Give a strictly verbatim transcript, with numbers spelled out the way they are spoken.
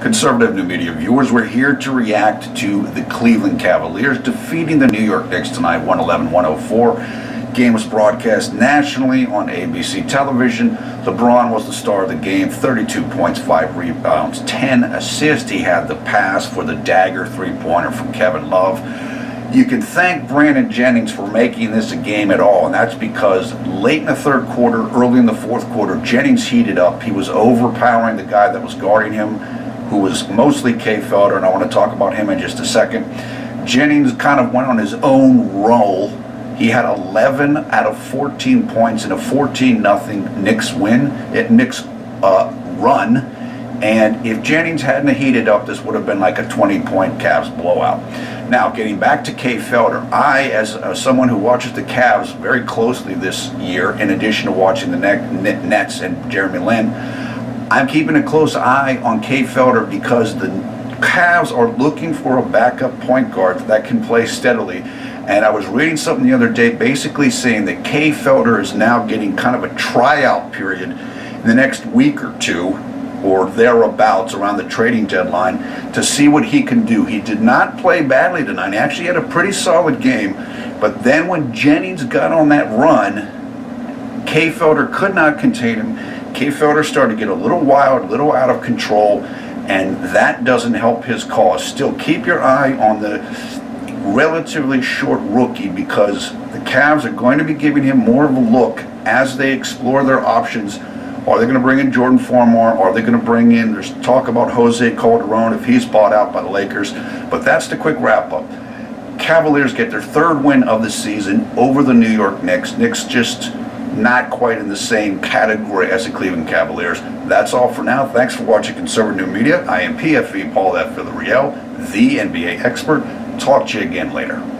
Conservative New Media viewers, we're here to react to the Cleveland Cavaliers defeating the New York Knicks tonight, one eleven to one oh four. Game was broadcast nationally on A B C television. LeBron was the star of the game, thirty-two points, five rebounds, ten assists. He had the pass for the dagger three-pointer from Kevin Love. You can thank Brandon Jennings for making this a game at all, and that's because late in the third quarter, early in the fourth quarter, Jennings heated up. He was overpowering the guy that was guarding him, who was mostly Kay Felder, and I want to talk about him in just a second. Jennings kind of went on his own roll. He had eleven out of fourteen points in a fourteen nothing Knicks win, at Knicks uh, run, and if Jennings hadn't heated up, this would have been like a twenty point Cavs blowout. Now, getting back to Kay Felder, I, as uh, someone who watches the Cavs very closely this year, in addition to watching the net, Nets and Jeremy Lin, I'm keeping a close eye on Kay Felder because the Cavs are looking for a backup point guard that can play steadily. And I was reading something the other day basically saying that Kay Felder is now getting kind of a tryout period in the next week or two, or thereabouts, around the trading deadline, to see what he can do. He did not play badly tonight. He actually had a pretty solid game, but then when Jennings got on that run, Kay Felder could not contain him. Kay Felder started to get a little wild, a little out of control, and that doesn't help his cause. Still, keep your eye on the relatively short rookie because the Cavs are going to be giving him more of a look as they explore their options. Are they going to bring in Jordan Farmar? Are they going to bring in, there's talk about Jose Calderon if he's bought out by the Lakers. But that's the quick wrap-up. Cavaliers get their third win of the season over the New York Knicks. Knicks just not quite in the same category as the Cleveland Cavaliers. That's all for now. Thanks for watching Conservative New Media. I am P F V Paul F Villarreal, the N B A expert. Talk to you again later.